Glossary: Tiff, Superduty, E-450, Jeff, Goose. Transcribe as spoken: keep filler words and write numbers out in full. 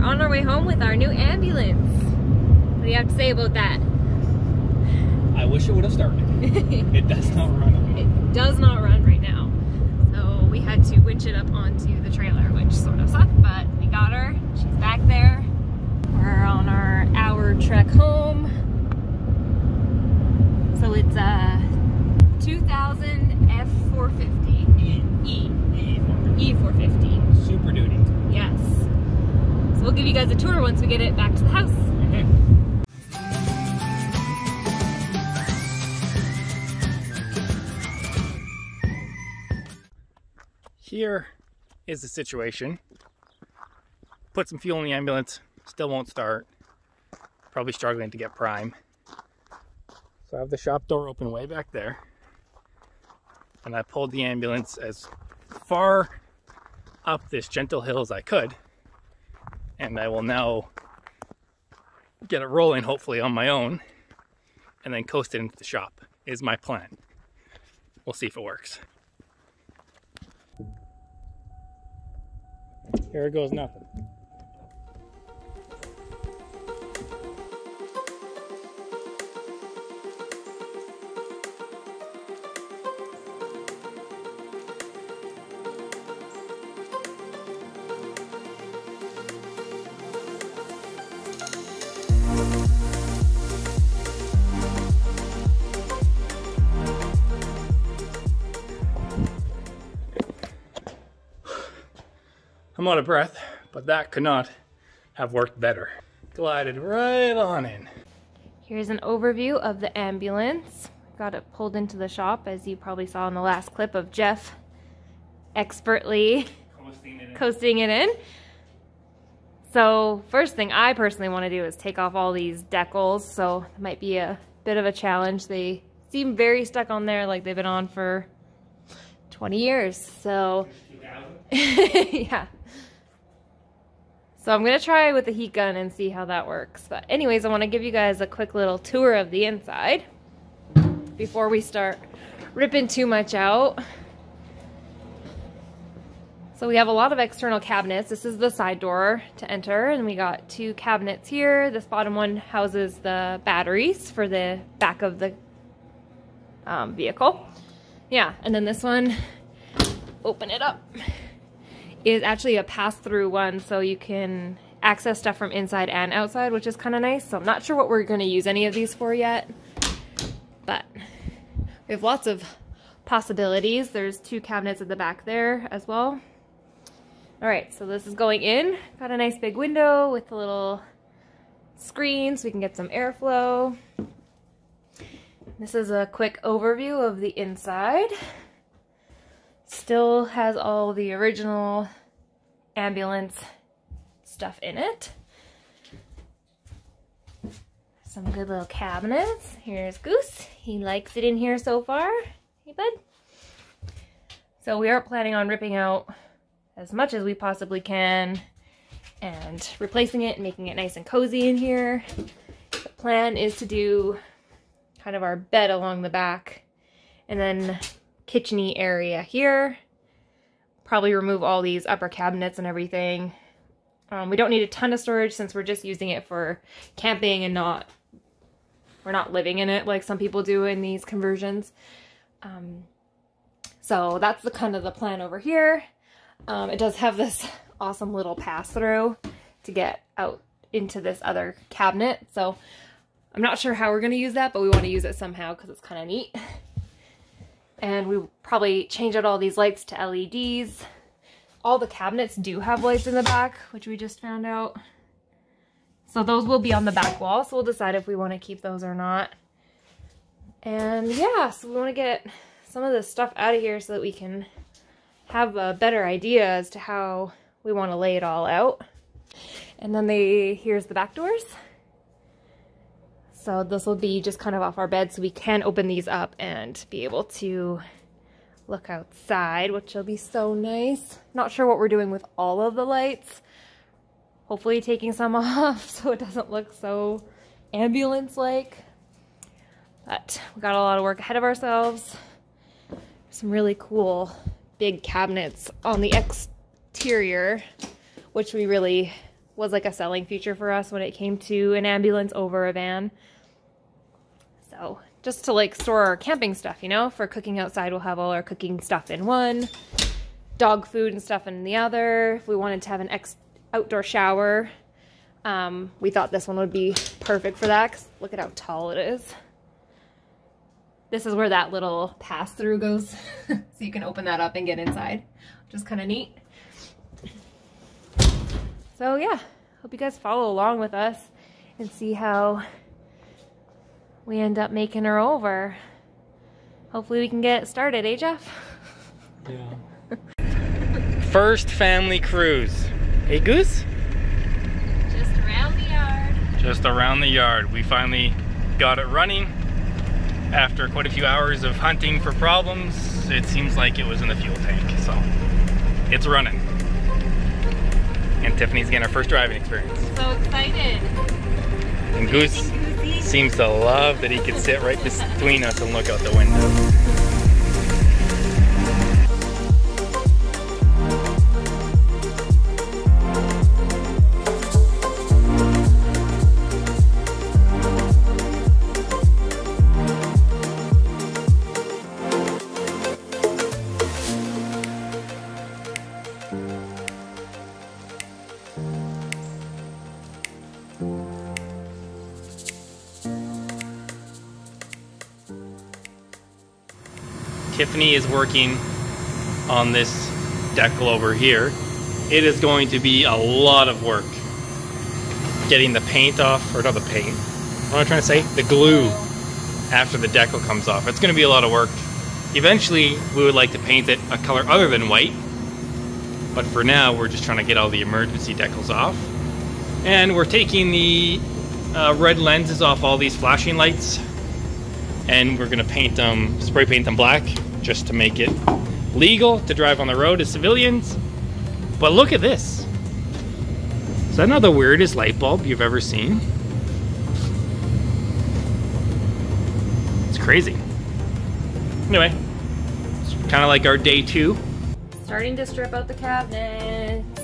We're on our way home with our new ambulance. What do you have to say about that? I wish it would have started. It does not run. It does not run right now. So we had to winch it up onto the trailer, which sort of sucked, but we got her. She's back there. We're on our hour trek home. So it's a two thousand F four fifty. E. E. E four fifty. Super duty. Yes. So we'll give you guys a tour once we get it back to the house. Okay. Here is the situation. Put some fuel in the ambulance. Still won't start. Probably struggling to get prime. So I have the shop door open way back there. And I pulled the ambulance as far up this gentle hill as I could. And I will now get it rolling, hopefully on my own, and then coast it into the shop, is my plan. We'll see if it works. Here it goes nothing. I'm out of breath, but that could not have worked better. Glided right on in. Here's an overview of the ambulance. Got it pulled into the shop, as you probably saw in the last clip of Jeff expertly coasting it in. Coasting it in. So first thing I personally want to do is take off all these decals, so it might be a bit of a challenge. They seem very stuck on there, like they've been on for twenty years, so yeah. So I'm going to try with the heat gun and see how that works. But anyways, I want to give you guys a quick little tour of the inside before we start ripping too much out. So we have a lot of external cabinets. This is the side door to enter, and we got two cabinets here. This bottom one houses the batteries for the back of the um, vehicle. Yeah, and then this one, open it up, is actually a pass-through one, so you can access stuff from inside and outside, which is kind of nice. So I'm not sure what we're going to use any of these for yet, but we have lots of possibilities. There's two cabinets at the back there as well. All right, so this is going in. Got a nice big window with a little screen so we can get some airflow. This is a quick overview of the inside. Still has all the original ambulance stuff in it. Some good little cabinets. Here's Goose. He likes it in here so far. Hey, bud. So we are planning on ripping out as much as we possibly can and replacing it and making it nice and cozy in here. The plan is to do kind of our bed along the back and then kitcheny area here. Probably remove all these upper cabinets and everything. Um, we don't need a ton of storage since we're just using it for camping and not, we're not living in it like some people do in these conversions. Um, so that's the kind of the plan over here. Um, it does have this awesome little pass through to get out into this other cabinet. So I'm not sure how we're going to use that, but we want to use it somehow because it's kind of neat. And we probably change out all these lights to L E Ds. All the cabinets do have lights in the back, which we just found out. So those will be on the back wall, so we'll decide if we want to keep those or not. And yeah, so we want to get some of this stuff out of here so that we can have a better idea as to how we want to lay it all out. And then they, here's the back doors. So this will be just kind of off our bed, so we can open these up and be able to look outside, which will be so nice. Not sure what we're doing with all of the lights. Hopefully taking some off so it doesn't look so ambulance-like. But we got a lot of work ahead of ourselves. Some really cool big cabinets on the exterior, which we really was like a selling feature for us when it came to an ambulance over a van. So just to like store our camping stuff, you know, for cooking outside, we'll have all our cooking stuff in one, dog food and stuff in the other. If we wanted to have an ex outdoor shower, um, we thought this one would be perfect for that, because look at how tall it is. This is where that little pass-through goes, so you can open that up and get inside, which is kind of neat. So yeah, hope you guys follow along with us and see how we end up making her over. Hopefully we can get started, eh, Jeff? Yeah. First family cruise. Hey, Goose? Just around the yard. Just around the yard. We finally got it running. After quite a few hours of hunting for problems, it seems like it was in the fuel tank, so it's running. And Tiffany's getting her first driving experience. So excited. And Goose seems to love that he could sit right between us and look out the window. Tiffany is working on this decal over here. It is going to be a lot of work getting the paint off, or not the paint, what am I trying to say? The glue after the decal comes off. It's going to be a lot of work. Eventually, we would like to paint it a color other than white, but for now, we're just trying to get all the emergency decals off. And we're taking the uh, red lenses off all these flashing lights, and we're going to paint them, spray paint them black, just to make it legal to drive on the road as civilians. But look at this. Is that not the weirdest light bulb you've ever seen? It's crazy. Anyway, it's kind of like our day two. Starting to strip out the cabinet.